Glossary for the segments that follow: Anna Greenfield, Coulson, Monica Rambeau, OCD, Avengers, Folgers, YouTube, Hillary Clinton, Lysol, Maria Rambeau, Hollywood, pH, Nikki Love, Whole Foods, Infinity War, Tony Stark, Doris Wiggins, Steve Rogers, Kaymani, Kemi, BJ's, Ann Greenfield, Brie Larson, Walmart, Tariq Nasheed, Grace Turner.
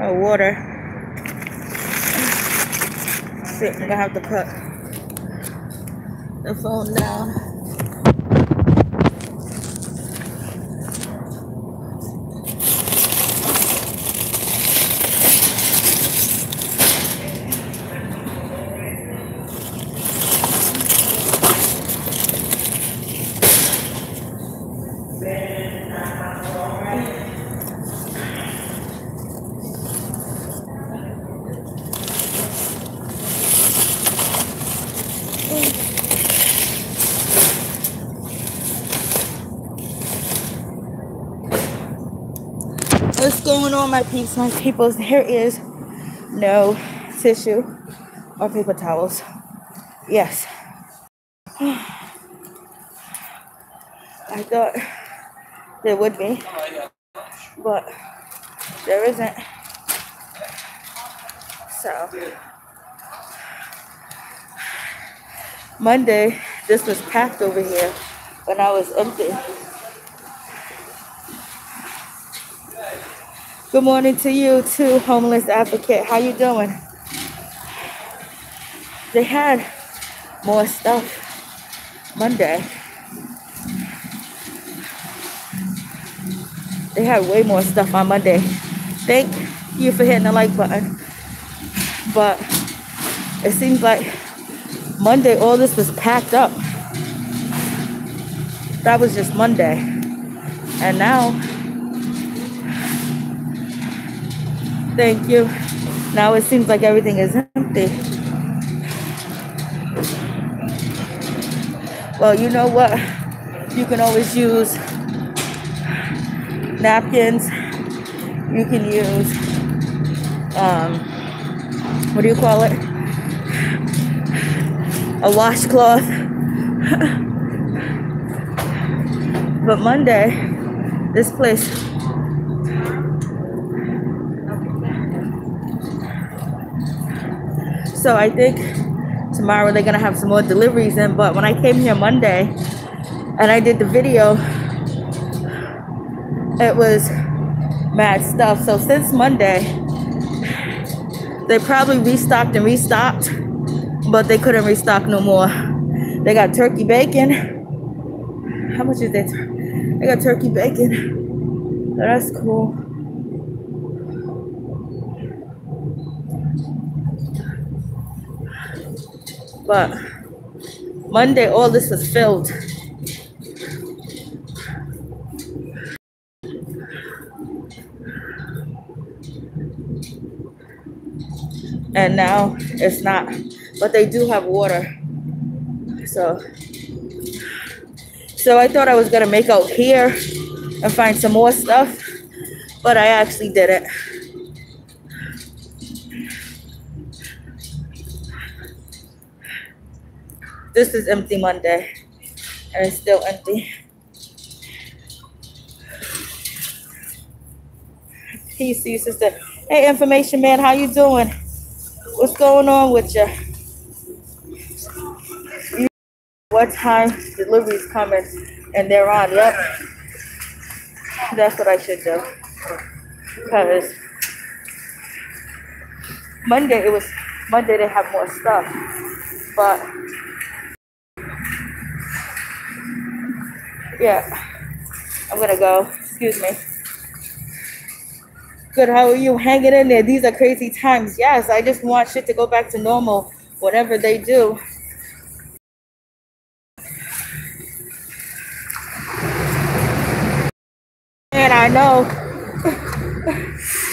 or water. Shit, I'm gonna have to put the phone down. What's going on, my peeps, my peoples? There is no tissue or paper towels. Yes. I thought there would be, but there isn't. So, Monday, this was packed over here when I was up there. Good morning to you too, homeless advocate. How you doing? They had more stuff Monday. They had way more stuff on Monday. Thank you for hitting the like button. But it seems like Monday all this was packed up. That was just Monday. And now, thank you. Now it seems like everything is empty. Well, you know what? You can always use napkins. You can use, what do you call it? A washcloth. But Monday, this place... So I think tomorrow they're gonna have some more deliveries in, but when I came here Monday and I did the video, it was mad stuff. So since Monday, they probably restocked and restocked, but they couldn't restock no more. They got turkey bacon. How much is that? They got turkey bacon. Oh, that's cool. But Monday, all this was filled. And now it's not. But they do have water. So I thought I was going to make out here and find some more stuff. But I actually didn't. This is empty Monday, and it's still empty. Peace to you, sister. Hey, information man, how you doing? What's going on with ya? You? What time delivery's coming, and they're on, yep. That's what I should do. Because Monday they have more stuff, but yeah, I'm gonna go. Excuse me. Good, how are you? Hanging in there. These are crazy times. Yes, I just want shit to go back to normal, whatever they do. And I know.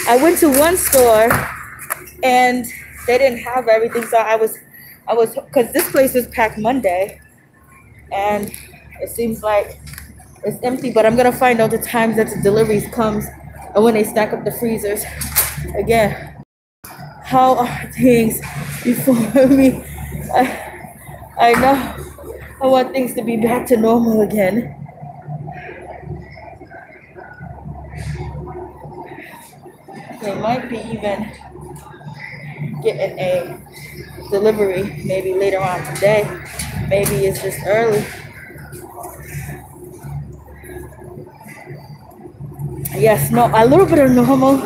I went to one store and they didn't have everything, so I was, because this place was packed Monday, and it seems like it's empty, but I'm gonna find out the times that the deliveries comes and when they stack up the freezers again. How are things before me? I know I want things to be back to normal again. They might be even getting a delivery maybe later on today. Maybe it's just early. Yes, no, a little bit of normal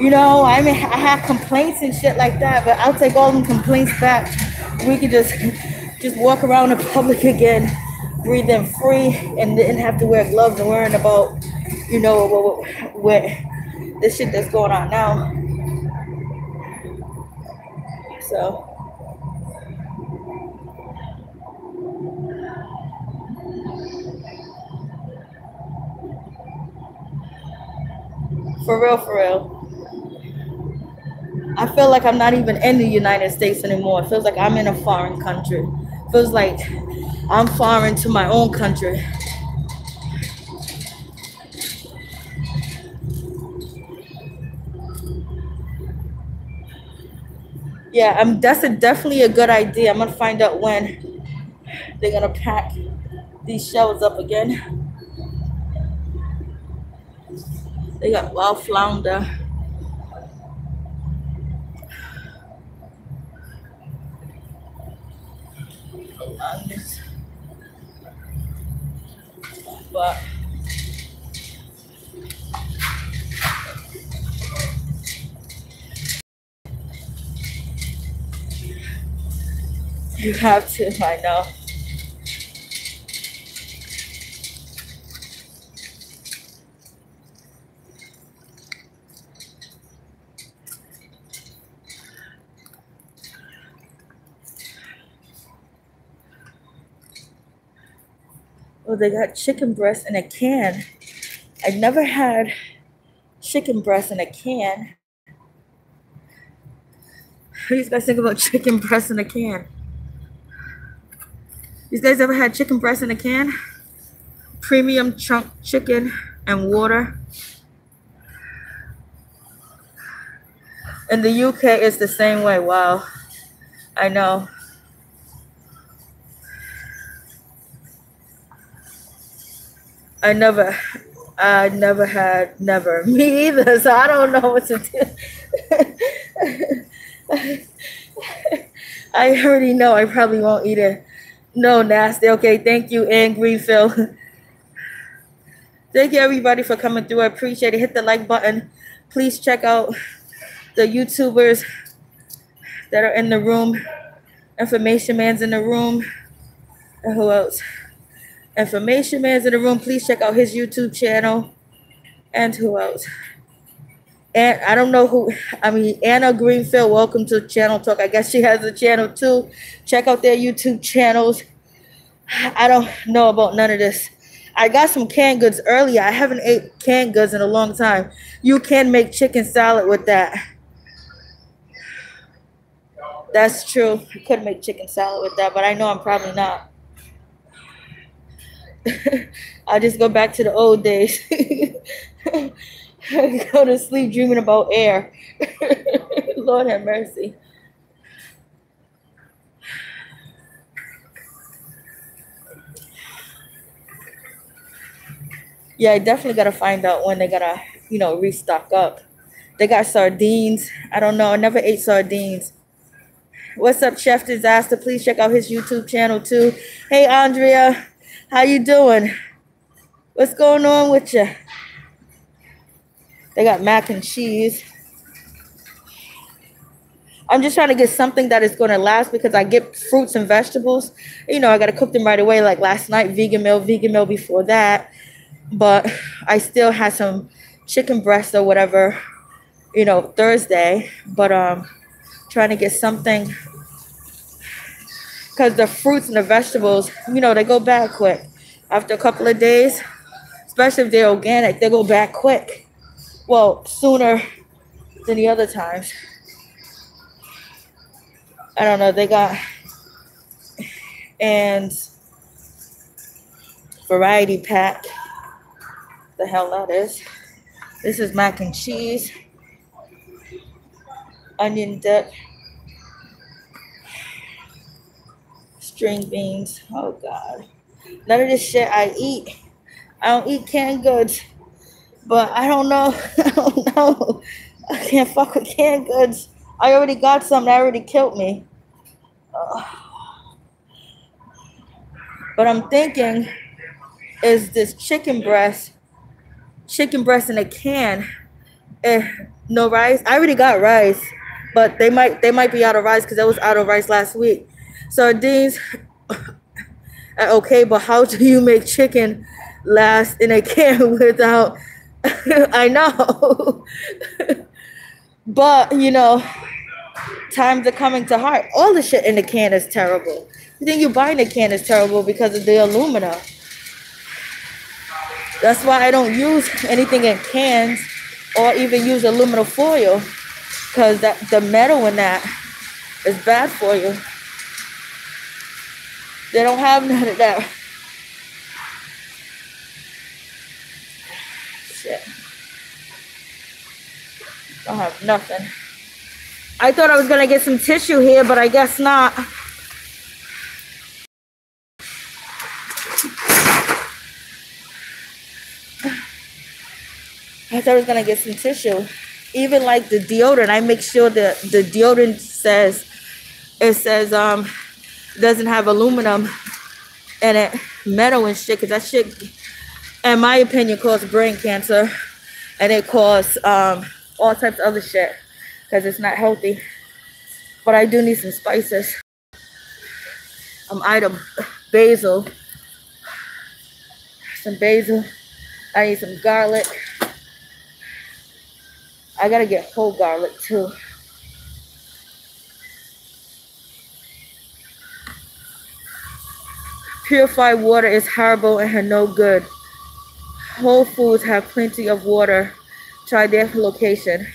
You know, I mean, I have complaints and shit like that, but I'll take all them complaints back. We could just walk around in public again, breathing free, and didn't have to wear gloves and worrying about, you know, what this shit that's going on now. So. For real, for real. I feel like I'm not even in the United States anymore. It feels like I'm in a foreign country. It feels like I'm foreign to my own country. Yeah, that's definitely a good idea. I'm gonna find out when they're gonna pack these shelves up again. They got wild flounder. But you have to, I know. Oh, they got chicken breast in a can. I never had chicken breast in a can. What do you guys think about chicken breast in a can? You guys ever had chicken breast in a can? Premium chunk chicken and water. In the UK, it's the same way. Wow. I know. I never had, me either, so I don't know what to do. I already know I probably won't eat it. No, nasty. Okay, thank you, Ann Greenfield. Thank you, everybody, for coming through. I appreciate it. Hit the like button. Please check out the YouTubers that are in the room. Information Man's in the room. And who else? Information Man's in the room. Please check out his YouTube channel. And who else? And I don't know who. I mean, Anna Greenfield, welcome to Channel Talk. I guess she has a channel too. Check out their YouTube channels. I don't know about none of this. I got some canned goods earlier. I haven't ate canned goods in a long time. You can make chicken salad with that. That's true. I could make chicken salad with that, but I know I'm probably not. I'll just go back to the old days. Go to sleep dreaming about air. Lord have mercy. Yeah, I definitely got to find out when they got to, you know, restock up. They got sardines. I don't know. I never ate sardines. What's up, Chef Disaster? Please check out his YouTube channel, too. Hey, Andrea. How you doing? What's going on with you? They got mac and cheese. I'm just trying to get something that is going to last because I get fruits and vegetables. You know, I got to cook them right away. Like last night, vegan meal before that. But I still had some chicken breast or whatever, you know, Thursday. But trying to get something. Because the fruits and the vegetables, you know, they go bad quick. After a couple of days, especially if they're organic, they go bad quick. Well, sooner than the other times. I don't know. They got and variety pack. The hell that is. This is mac and cheese, onion dip. String beans. Oh, God. None of this shit I eat. I don't eat canned goods. But I don't know. I don't know. I can't fuck with canned goods. I already got some that already killed me. But I'm thinking, is this chicken breast in a can? No rice? I already got rice, but they might be out of rice because I was out of rice last week. Sardines are okay, but how do you make chicken last in a can without... I know. But, you know, times are coming to heart. All the shit in the can is terrible. The thing you buy in the can is terrible because of the aluminum. That's why I don't use anything in cans or even use aluminum foil, because the metal in that is bad for you. They don't have none of that. Shit. Don't have nothing. I thought I was going to get some tissue here, but I guess not. I thought I was going to get some tissue. Even like the deodorant, I make sure that the deodorant says doesn't have aluminum in it, metal and shit, because that shit, in my opinion, causes brain cancer, and it causes all types of other shit because it's not healthy. But I do need some spices. I'm out of basil. Some basil. I need some garlic. I gotta get whole garlic too. Purified water is horrible and no good. Whole Foods have plenty of water. Try their location.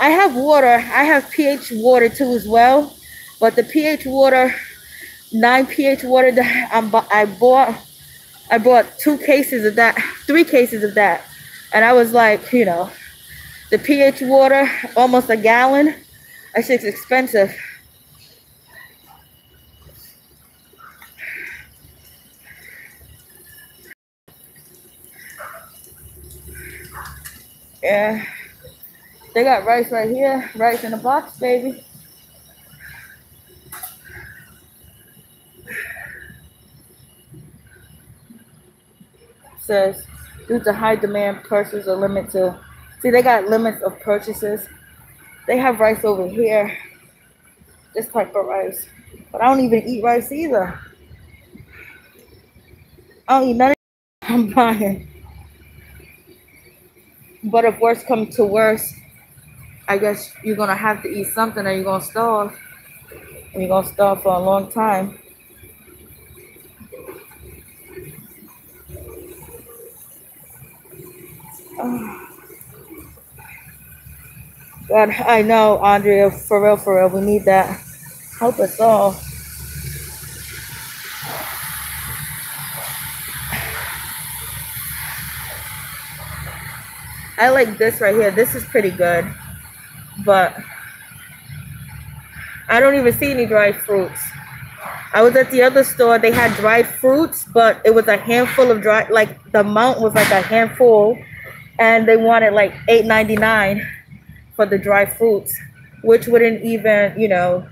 I have water. I have pH water too as well. But the pH water, 9 pH water that I bought 2 cases of that, 3 cases of that. And I was like, you know, the pH water, almost a gallon. That shit's expensive. Yeah. They got rice right here. Rice in a box, baby. It says, due to high demand, purchases are limited to... See, they got limits of purchases. They have rice over here. This type of rice. But I don't even eat rice either. I don't eat none of it. I'm buying. But if worse comes to worse, I guess you're going to have to eat something or you're going to starve. And you're going to starve for a long time. Oh. God, I know, Andrea, for real, we need that. Help us all. I like this right here. This is pretty good. But I don't even see any dried fruits. I was at the other store. They had dried fruits, but it was a handful of dried, like the amount was like a handful. And they wanted like $8.99. for the dry fruits, which wouldn't even, you know,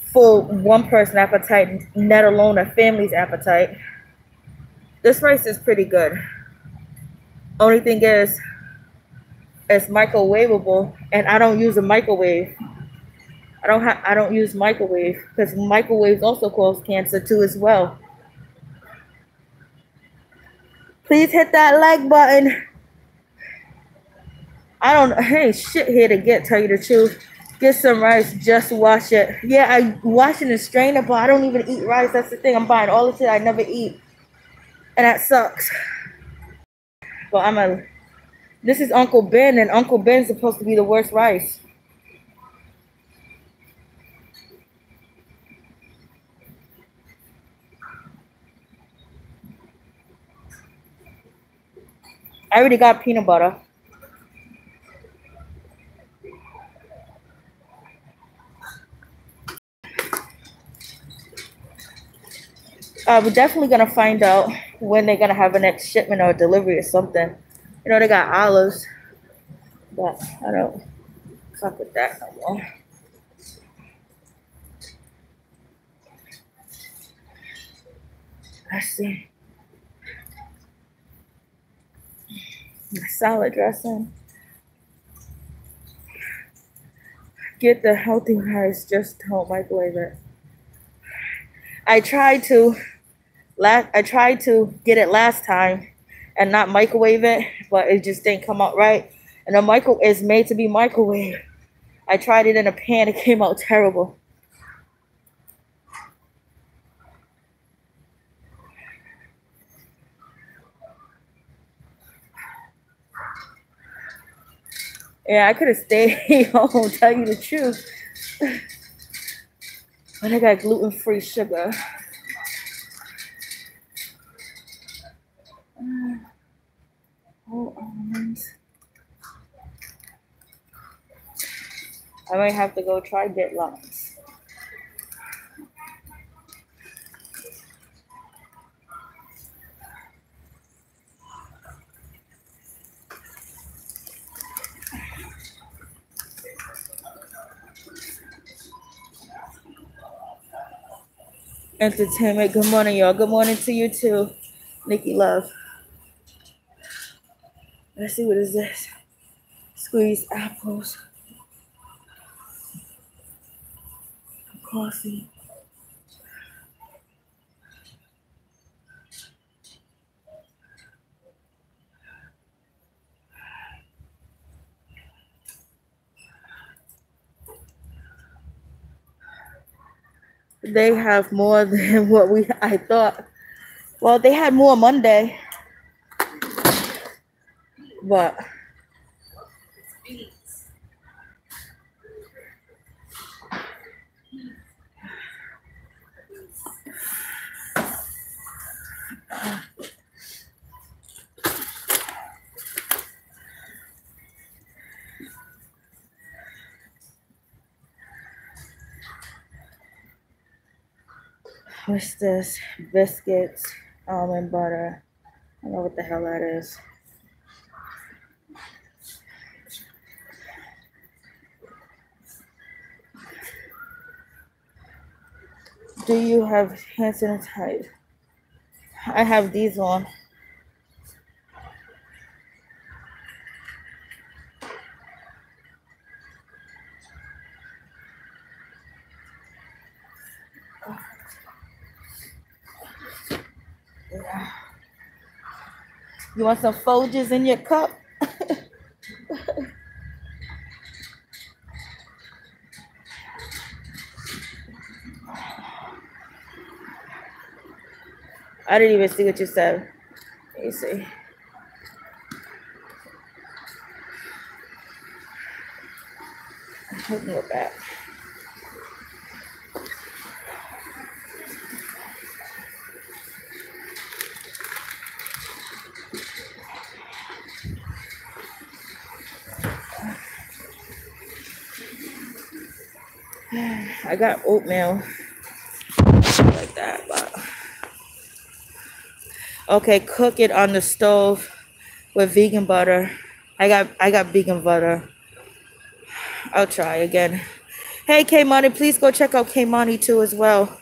full one person's appetite, let alone a family's appetite. This rice is pretty good. Only thing is, it's microwavable, and I don't use a microwave. I don't use microwave because microwaves also cause cancer too as well. Please hit that like button. I ain't shit here to get, tell you the truth. Get some rice, just wash it. Yeah, I wash it and strain it, but I don't even eat rice. That's the thing. I'm buying all the shit I never eat. And that sucks. But this is Uncle Ben, and Uncle Ben's supposed to be the worst rice. I already got peanut butter. We're definitely going to find out when they're going to have a next shipment or delivery or something. You know, they got olives, but I don't fuck with that no more. Let's see. Salad dressing. get the healthy rice just to microwave it. I tried to get it last time and not microwave it, but it just didn't come out right. And the microwave is made to be microwaved. I tried it in a pan, it came out terrible. Yeah, I could have stayed home, tell you the truth. But I got gluten-free sugar. Whole almonds. I might have to go try deadlines. Entertainment. Good morning, y'all. Good morning to you too, Nikki Love. Let's see, what is this? Squeeze apples. Coffee. They have more than what I thought. Well, they had more Monday, but what's this? Biscuits, almond butter. I don't know what the hell that is. Do you have hand sanitizer? I have these on. Yeah. You want some Folgers in your cup? I didn't even see what you said. Let me see. I can go back. I got oatmeal like that, but okay, cook it on the stove with vegan butter. I got vegan butter. I'll try again. Hey Kaymani, please go check out Kaymani too as well.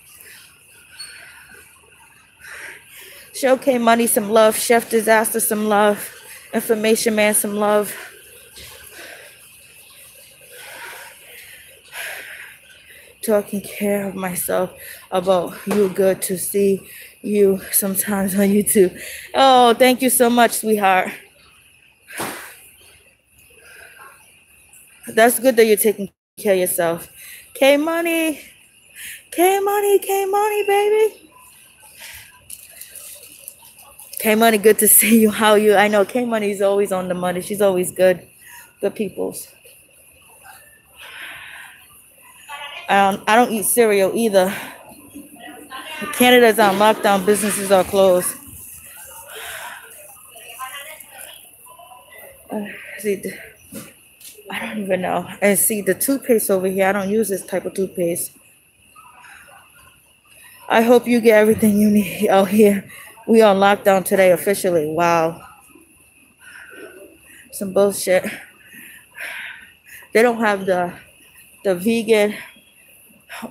Show Kaymani some love, Chef Disaster some love, Information Man some love. Taking care of myself about you. Good to see you sometimes on YouTube. Oh, thank you so much, sweetheart. That's good that you're taking care of yourself. Kaymani. Kaymani, Kaymani, baby. Kaymani, good to see you. How are you? I know Kaymani is always on the money. She's always good. Good peoples. I don't eat cereal either. Canada's on lockdown. Businesses are closed. See, I don't even know. And see, the toothpaste over here, I don't use this type of toothpaste. I hope you get everything you need out here. We on lockdown today officially. Wow. Some bullshit. They don't have the vegan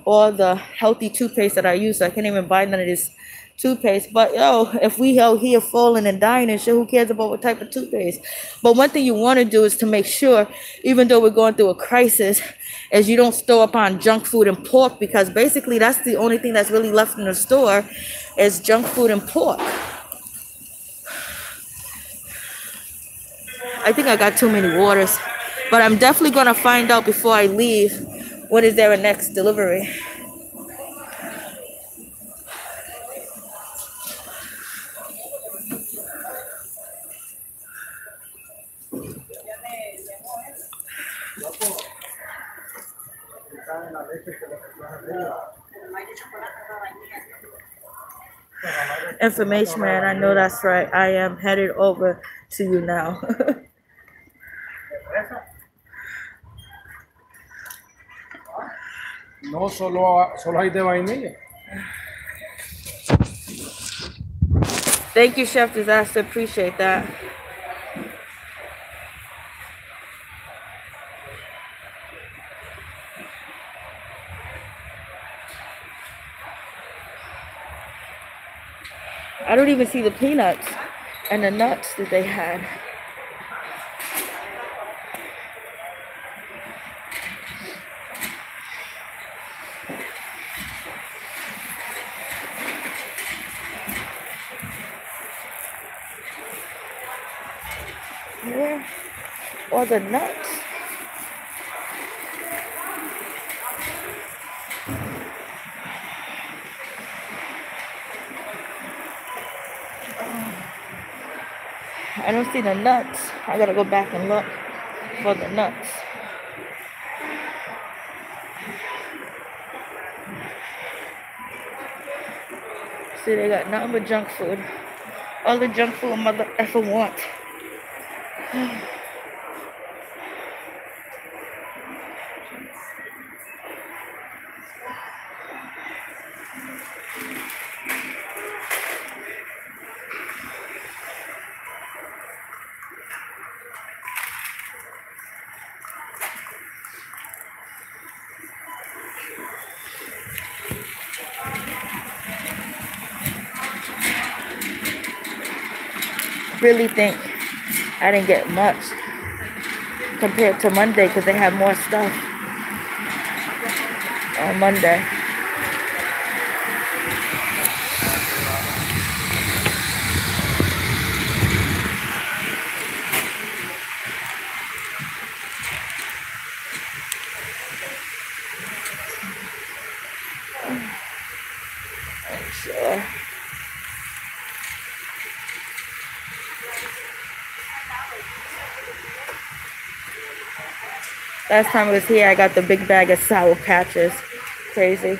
or the healthy toothpaste that I use, so I can't even buy none of this toothpaste. But yo, if we out here falling and dying and shit, who cares about what type of toothpaste? But one thing you want to do is to make sure, even though we're going through a crisis, is you don't store up on junk food and pork, because basically that's the only thing that's really left in the store is junk food and pork. I think I got too many waters, but I'm definitely going to find out before I leave what is their next delivery. Information man, I know that's right. I am headed over to you now. No, solo hay de vainilla. Thank you, Chef Disaster. Appreciate that. I don't even see the peanuts and the nuts that they had. Yeah, or the nuts. I don't see the nuts. I gotta go back and look for the nuts. See, they got nothing but junk food. All the junk food a mother effer want. Really think I didn't get much compared to Monday, because they had more stuff on Monday. Last time I was here, I got the big bag of Sour Patches. Crazy.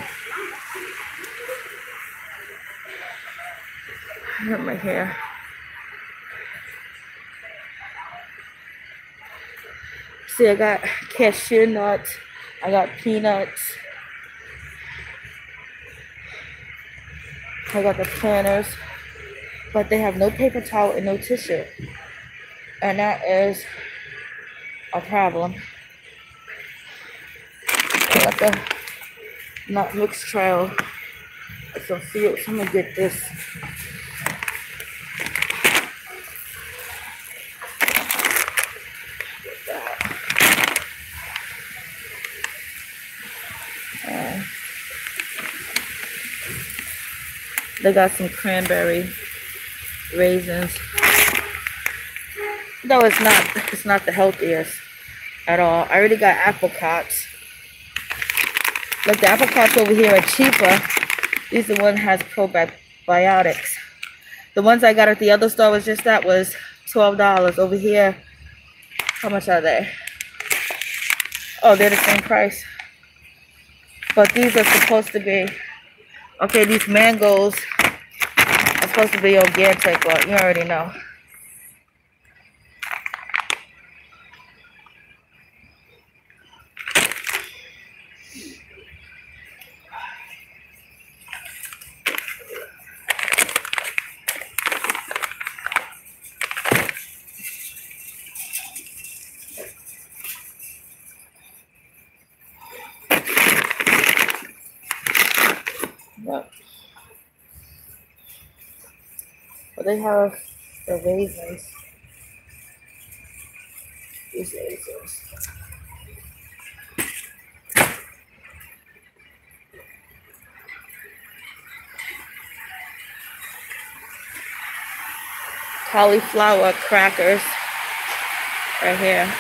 Look my hair. See, I got cashew nuts. I got peanuts. I got the planters. But they have no paper towel and no tissue. And that is a problem. Got the nut mix trail, some fields. I'm gonna get this. Get that. They got some cranberry raisins. No, it's not the healthiest at all. I already got apricots. Like the apricots over here are cheaper. These are the one that has probiotics. The ones I got at the other store was just that was $12. Over here, how much are they? Oh, they're the same price. But these are supposed to be, okay, these mangoes are supposed to be organic, but you already know. They have the raisins. These raisins. Cauliflower crackers right here.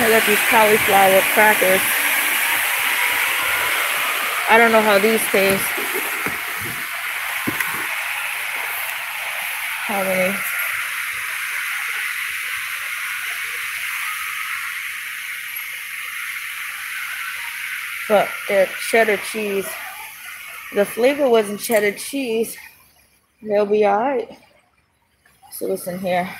I love these cauliflower crackers. I don't know how these taste. How many? But they're cheddar cheese. The flavor wasn't cheddar cheese. They'll be all right. So what's in here?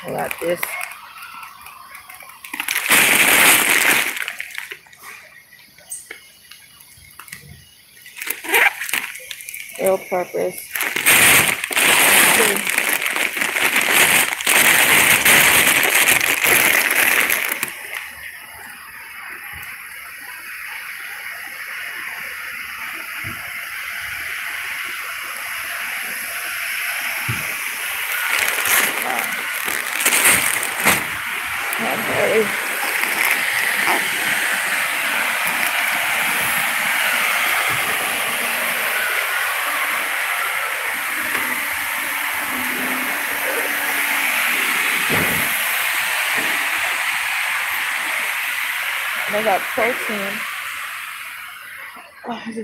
I got this. Real purpose. They got protein. Oh, this.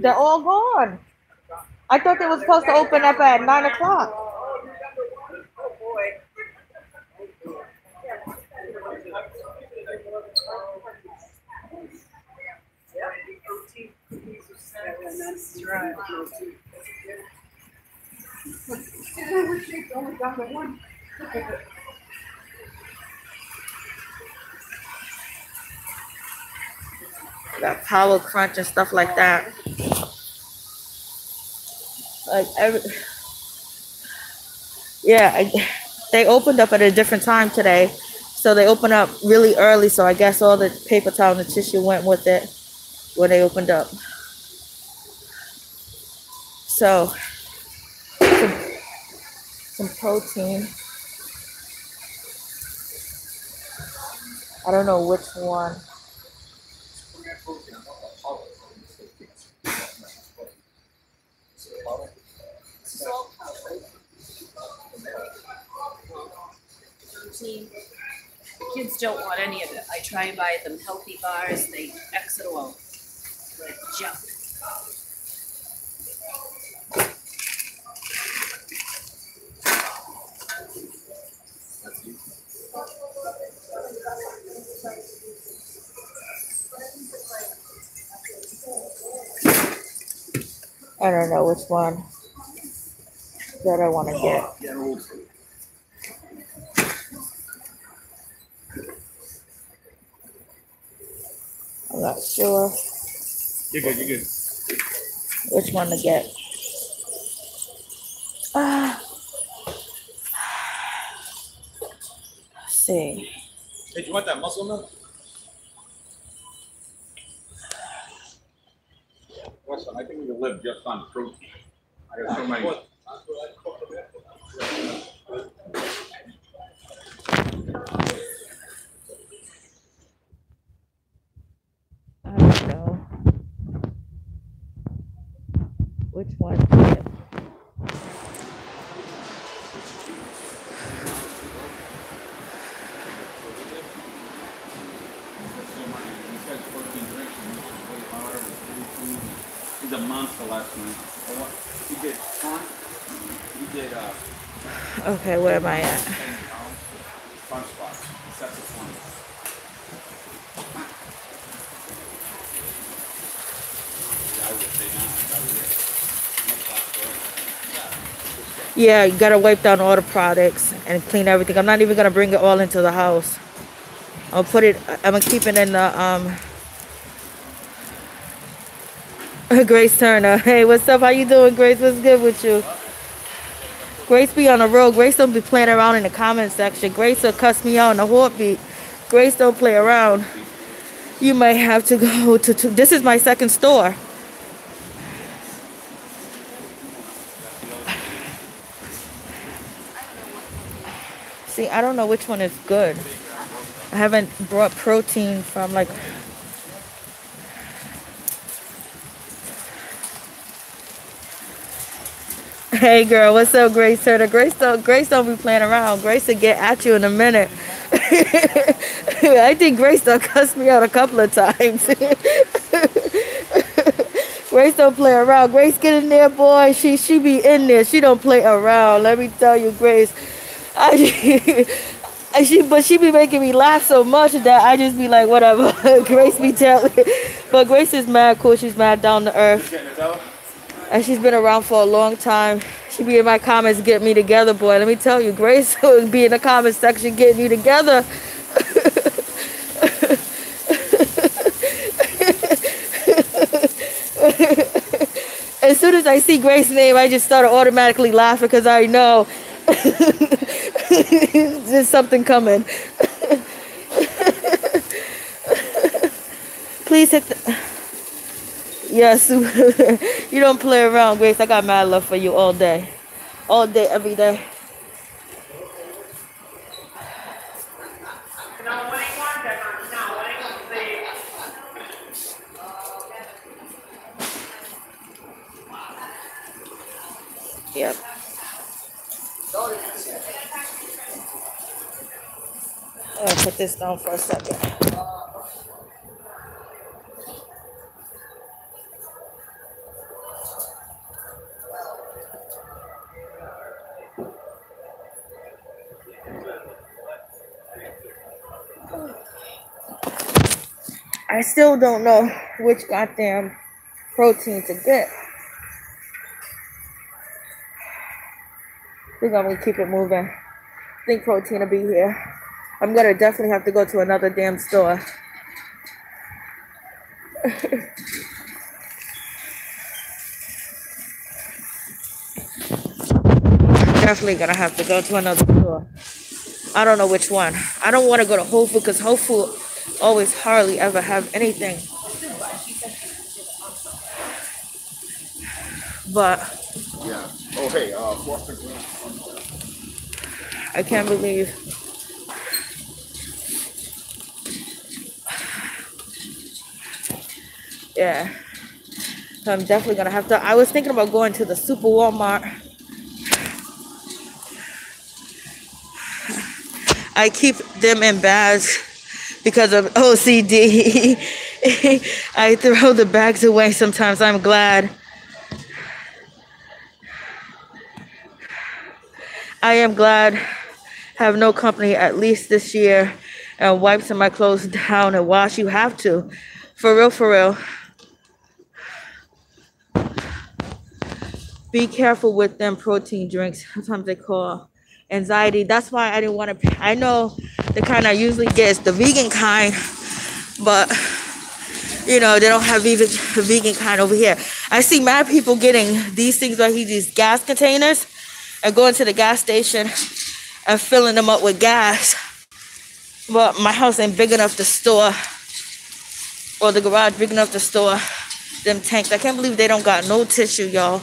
They're all gone. I thought they were supposed to open up at 9 o'clock. That power crunch and stuff like that. Like every, yeah, they opened up at a different time today, so they opened up really early. So I guess all the paper towel and the tissue went with it when they opened up. So some protein. I don't know which one. Kids don't want any of it. I try and buy them healthy bars. They exit all like junk. I don't know which one that I want to get. I'm not sure. You're good, you're good. Which one to get? Let's see. Hey, do you want that muscle milk? Listen, I think we can live just on fruit. I got so many. Which one? He's a monster last night. He did corn. He did. Okay, where am I at? Fun spots. That's the one. I would say not. Yeah, you gotta wipe down all the products and clean everything. I'm not even gonna bring it all into the house. I'll put it, I'm gonna keep it in the Grace Turner. Hey, what's up? How you doing, Grace? What's good with you? Grace be on the road. Grace don't be playing around in the comment section. Grace will cuss me out in the heartbeat. Grace don't play around. You might have to go to two. This is my second store. See, I don't know which one is good. I haven't brought protein from like... Hey girl, what's up, Grace Turner? Grace don't be playing around. Grace will get at you in a minute. I think Grace done cussed me out a couple of times. Grace don't play around. Grace, get in there, boy. She be in there. She don't play around. Let me tell you, Grace. But she be making me laugh so much that I just be like, whatever. Grace be telling. But Grace is mad cool. She's mad down to earth. And she's been around for a long time. She be in my comments, get me together, boy. Let me tell you, Grace will be in the comment section getting you together. As soon as I see Grace's name, I just started automatically laughing because I know there's something coming. Please hit the... Yes, you don't play around, Grace. I got mad love for you all day. All day, every day. Yep. I'm gonna put this down for a second. I still don't know which goddamn protein to get. I think I'm gonna keep it moving. I think protein will be here. I'm gonna definitely have to go to another damn store. Definitely gonna have to go to another store. I don't know which one. I don't want to go to Whole Foods because Whole Foods always hardly ever have anything. But yeah. Oh hey, what's the green? I can't believe yeah. So I'm definitely gonna have to. I was thinking about going to the Super Walmart. I keep them in bags because of OCD. I throw the bags away sometimes. I'm glad. I am glad I have no company at least this year, and wipes in my clothes down and wash. You have to. For real, for real. Be careful with them protein drinks. Sometimes they call anxiety. That's why I didn't want to. I know the kind I usually get is the vegan kind, but you know, they don't have even the vegan kind over here. I see mad people getting these things right here, these gas containers, and going to the gas station and filling them up with gas. But my house ain't big enough to store, or the garage big enough to store them tanks. I can't believe they don't got no tissue, y'all.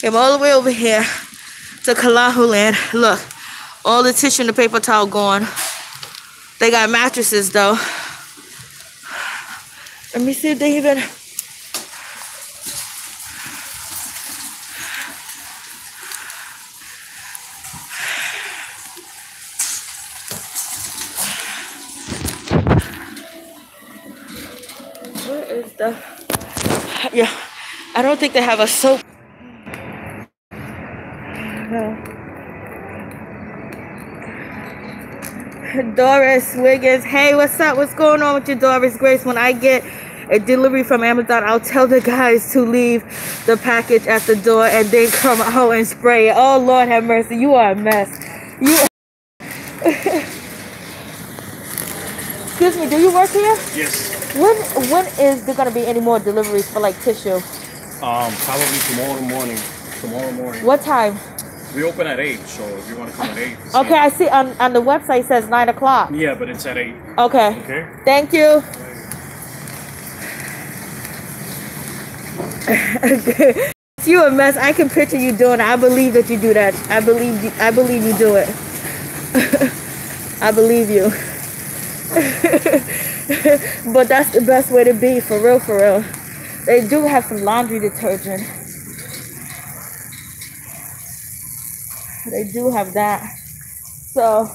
Came all the way over here to Kalahuland. Look, all the tissue and the paper towel gone. They got mattresses though. Let me see if they even... Where is the... Yeah, I don't think they have a soap. Doris Wiggins. Hey, what's up? What's going on with you, Doris Grace? When I get a delivery from Amazon, I'll tell the guys to leave the package at the door and then come out and spray it. Oh, Lord have mercy. You are a mess. You are Excuse me, do you work here? Yes. When is there going to be any more deliveries for, like, tissue? Probably tomorrow morning. What time? We open at 8, so if you want to come at 8. Okay, I see on the website it says 9 o'clock. Yeah, but it's at 8. Okay. Okay. Thank you. Okay. You a mess. I can picture you doing it. I believe that you do that. I believe you do it. I believe you. But that's the best way to be, for real, for real. They do have some laundry detergent. They do have that. So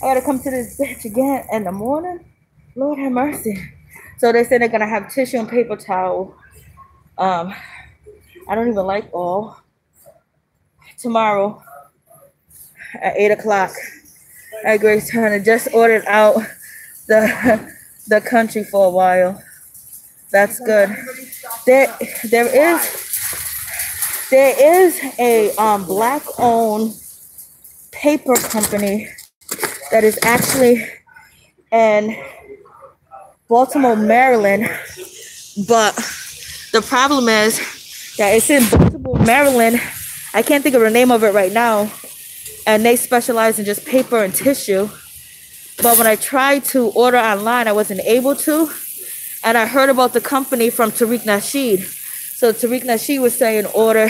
I gotta come to this bitch again in the morning. Lord have mercy. So they said they're gonna have tissue and paper towel. I don't even like all. Tomorrow at 8 o'clock at Grace Turner. Just ordered out the country for a while. That's good. There is a black-owned paper company that is actually in Baltimore, Maryland, but the problem is that it's in Baltimore, Maryland. I can't think of the name of it right now, and they specialize in just paper and tissue. But when I tried to order online, I wasn't able to, and I heard about the company from Tariq Nasheed. So Tariq Nasheed was saying order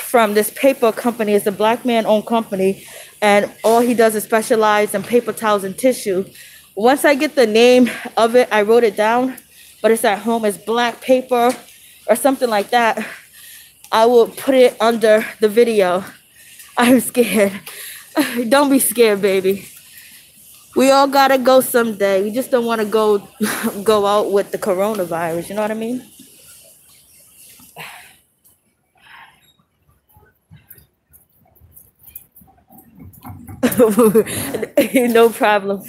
from this paper company. It's a black man-owned company, and all he does is specialize in paper towels and tissue. Once I get the name of it, I wrote it down, but it's at home. It's Black Paper or something like that. I will put it under the video. I'm scared. Don't be scared, baby. We all gotta go someday. We just don't want to go out with the coronavirus. You know what I mean? No problem.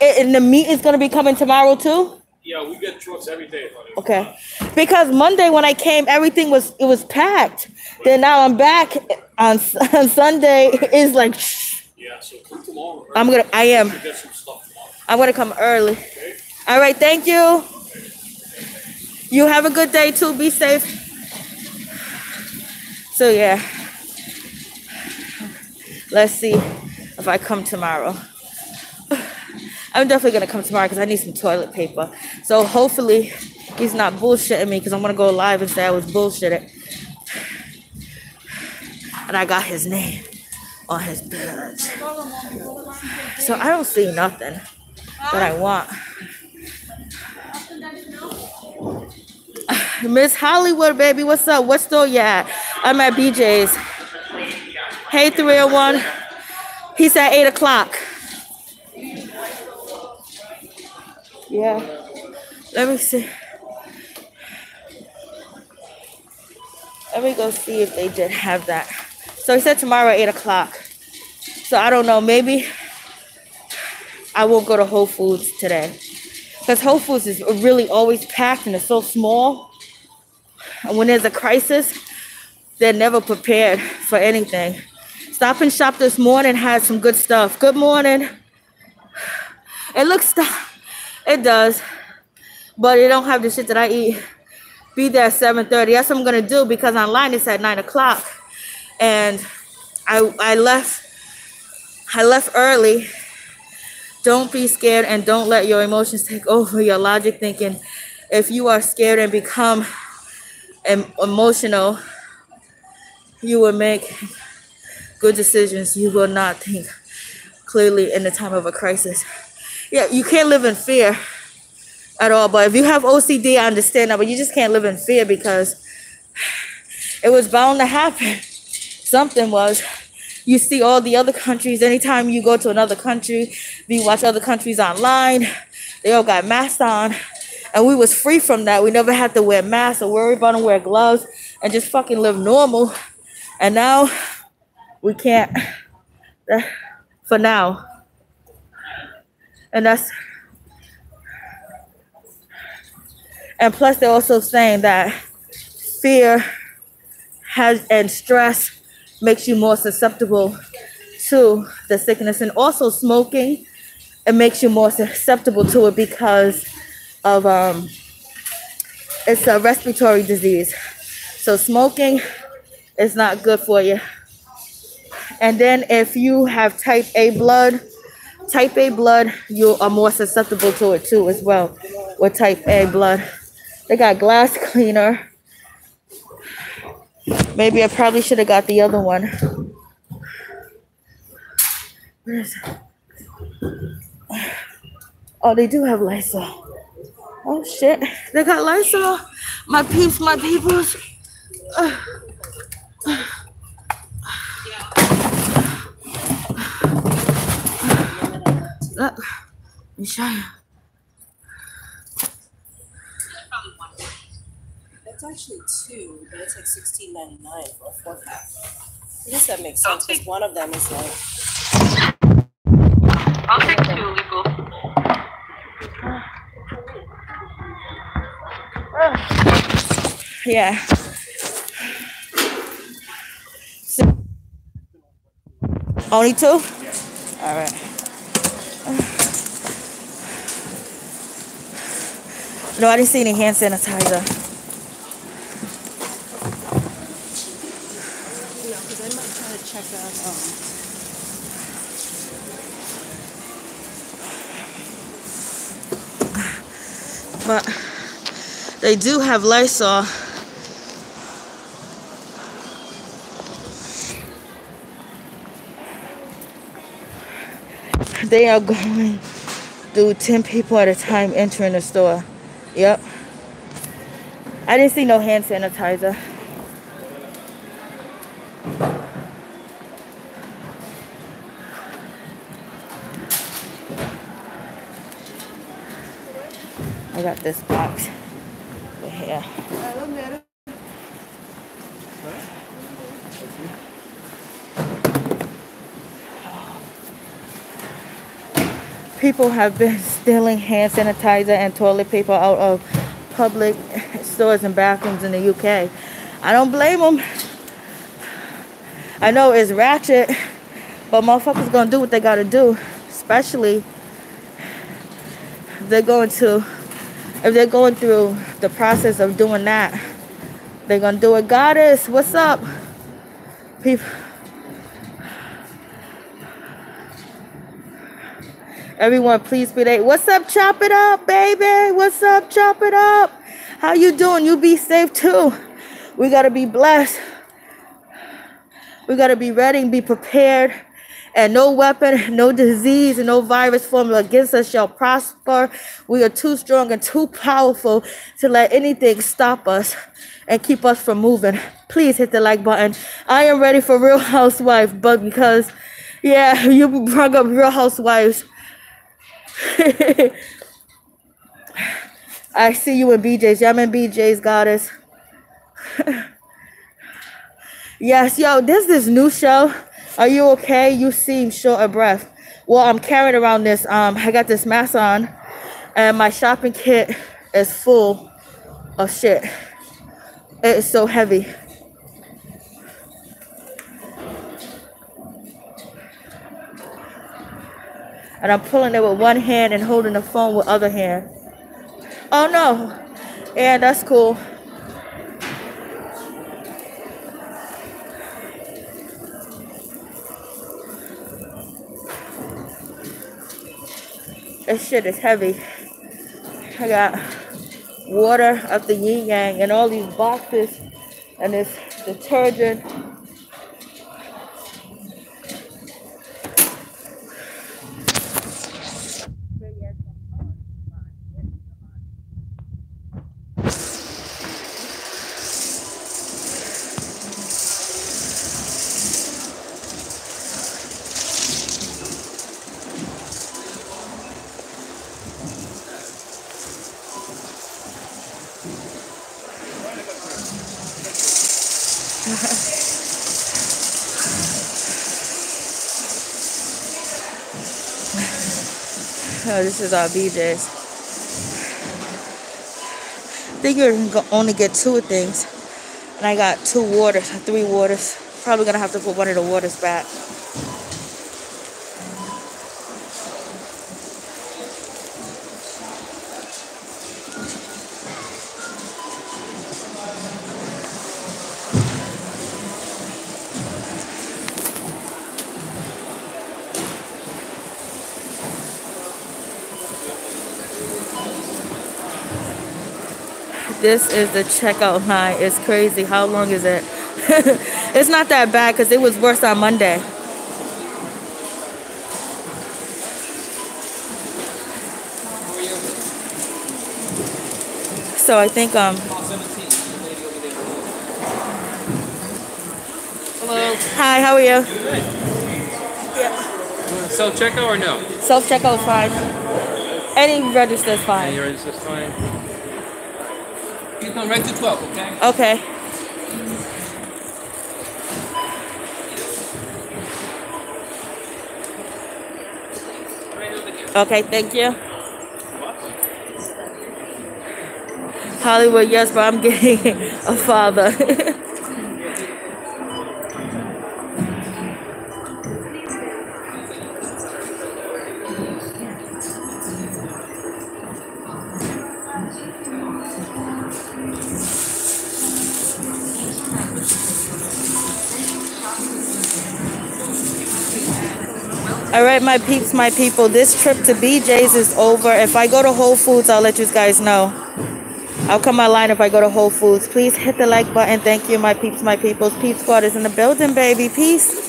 And the meat is going to be coming tomorrow too? Yeah, we get trucks every day. Okay. Because Monday when I came, everything was packed. Then now I'm back on Sunday. It's like yeah, so come tomorrow. I am. Get some stuff tomorrow. I'm going to come early. Okay. All right, thank you. Okay. You have a good day too. Be safe. So yeah, let's see if I come tomorrow. I'm definitely gonna come tomorrow because I need some toilet paper. So hopefully he's not bullshitting me because I'm gonna go live and say I was bullshitted. And I got his name on his badge. So I don't see nothing that I want. Miss Hollywood, baby, what's up? What store you at? I'm at BJ's. Hey, 301. He said 8 o'clock. Yeah. Let me see. Let me go see if they did have that. So he said tomorrow at 8 o'clock. So I don't know. Maybe I won't go to Whole Foods today. Because Whole Foods is really always packed and it's so small. And when there's a crisis, they're never prepared for anything. Stop and Shop this morning had some good stuff. Good morning. It looks stuff. It does. But it don't have the shit that I eat. Be there at 7:30. That's what I'm going to do because online it's at 9 o'clock. And I left early. Don't be scared and don't let your emotions take over your logic thinking. If you are scared and become emotional, you will make good decisions. You will not think clearly in the time of a crisis. Yeah, you can't live in fear at all. But if you have OCD, I understand that. But you just can't live in fear because it was bound to happen. Something was. You see all the other countries. Anytime you go to another country, you watch other countries online. They all got masks on. And we was free from that. We never had to wear masks or worry about them, wear gloves, and just fucking live normal. And now we can't. For now. And that's, and plus they're also saying that fear has and stress makes you more susceptible to the sickness, and also smoking, it makes you more susceptible to it because of it's a respiratory disease. So smoking is not good for you. And then if you have type A blood, you are more susceptible to it too as well with type A blood. They got glass cleaner. Maybe I probably should have got the other one. Where is it? Oh, they do have Lysol. Oh, shit. They got Lysol. My peeps, my peoples. Look, let me show you. That's actually two, but it's like $16.99 for a 4-pack. I guess that makes sense because one of them is like. I'll take two, legal. Yeah. So, only two? Yeah. All right. No, I didn't see any hand sanitizer. No, because I might try to check out. But they do have Lysol. They are going through 10 people at a time entering the store. Yep. I didn't see no hand sanitizer. I got this box right here. People have been stealing hand sanitizer and toilet paper out of public stores and bathrooms in the UK. I don't blame them. I know it's ratchet, but motherfuckers gonna do what they gotta do. Especially if they're going through the process of doing that. They're gonna do it. Goddess, what's up? People. Everyone, please be there. What's up? Chop it up, baby. What's up? Chop it up. How you doing? You be safe too. We gotta be blessed. We gotta be ready and be prepared. And no weapon, no disease, and no virus formula against us shall prosper. We are too strong and too powerful to let anything stop us and keep us from moving. Please hit the like button. I am ready for Real Housewives, but because, yeah, you brought up Real Housewives. I see you in BJ's. Yeah, I'm in BJ's, goddess. Yes, yo, there's this new show. Are you okay? You seem short of breath. Well, I'm carrying around this. I got this mask on, and my shopping kit is full of shit. It is so heavy. And I'm pulling it with one hand and holding the phone with other hand. Oh no. Yeah, that's cool. This shit is heavy. I got water of the yin yang and all these boxes and this detergent. Oh, this is our BJ's. I think you can only get two things. And I got two waters, three waters. Probably gonna have to put one of the waters back. This is the checkout line. It's crazy. How long is it? It's not that bad because it was worse on Monday. So I think Hello. Hi, how are you? Good. Yeah. Self checkout or no? Self checkout is fine. Any register is fine. Any register is fine. You come right to 12, okay? Okay. Okay, thank you. Hollywood, yes, but I'm getting a father. Alright my peeps, my people, this trip to BJ's is over. If I go to Whole Foods, I'll let you guys know. I'll come online if I go to Whole Foods. Please hit the like button. Thank you, my peeps, my peoples. Peep Squad is in the building, baby. Peace.